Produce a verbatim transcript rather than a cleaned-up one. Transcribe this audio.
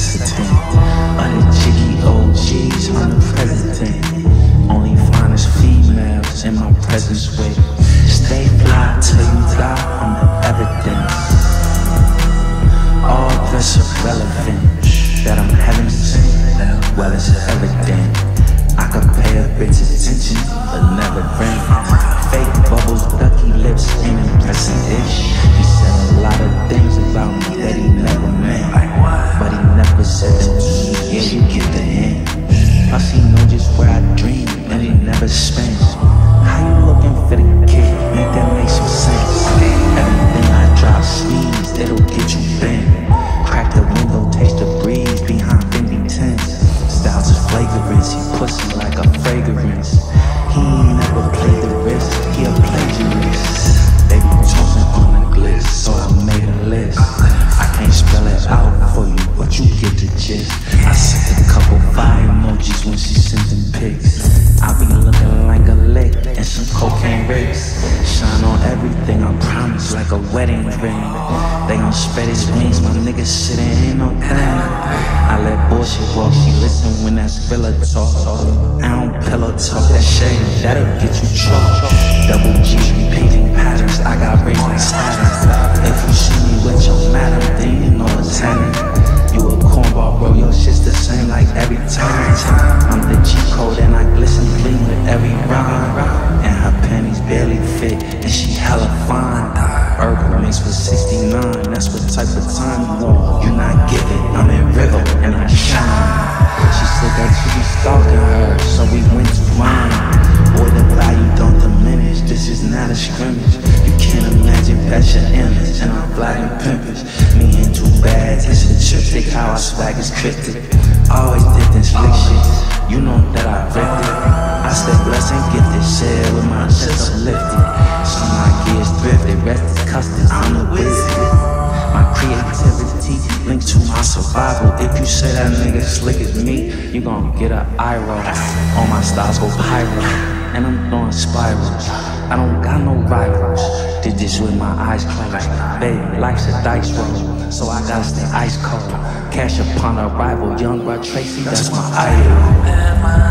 president of the jiggy O Gs, I'm the president. Only finest females in my presence with. Stay fly till you die, I'm the evidence. All this irrelevant, that I'm heaven well as evident. I could pay a bitch attention, but never rent. Fake bubbles, ducky lips, ain't impressive ish. He said a lot of things about me that he never meant, but he never said to me, yeah, you get the hint. Plus he know just where I dream, and he never spent. How you looking for the kid? Make that make some sense. Everything I drop sneeze, it'll get you bent. Crack the window, taste the breeze behind Fendi tents. Styles of flagrance, he pussy like a fragrance. He ain't never played the risk, he a plagiarist. They be talking on the glitz, so I made a list. I can't spell it out for you, but you get the gist. I sent a couple fire emojis when she sent them pics. I be looking like a lick and some cocaine rips. Shine on everything, I promise, like a wedding ring. They gon' spread his wings, my niggas sitting ain't no thing. I let bullshit walk, she listen when that's filler talk. I don't pillow talk, that shade, that'll get you choked. Double G's repeating patterns, I got raised like status. If you see me with your madam, then you know it's happening. You a cornball, bro, your shit's the same like every time. I'm the G code and I glisten bling with every rhyme. And her panties barely fit, and she hella fine. Urban mix for sixty-nine, that's what type of time you want. You not giving, I'm in river and I shine. She said that you be stalking her, so we went to mine. Boy, the value don't diminish, this is not a scrimmage. You can't imagine that's your image, and I'm flying pimpish. Me and two bags, it's a triptych, how I swag is cryptic. I always did this slick shit, you know that I ripped it. I said blessed and gifted, share with my chips lifted. Some my gears thrifted, rest is custard, I'm the wizard. My creativity linked to my survival. If you say that nigga slick as me, you gon' get an eye roll. All my styles go pyro, and I'm throwing spirals. I don't got no rivals, did this with my eyes closed. Babe, life's a dice roll, so I gotta stay ice cold. Cash upon arrival, Yung Bruh Tracy, that's my idol.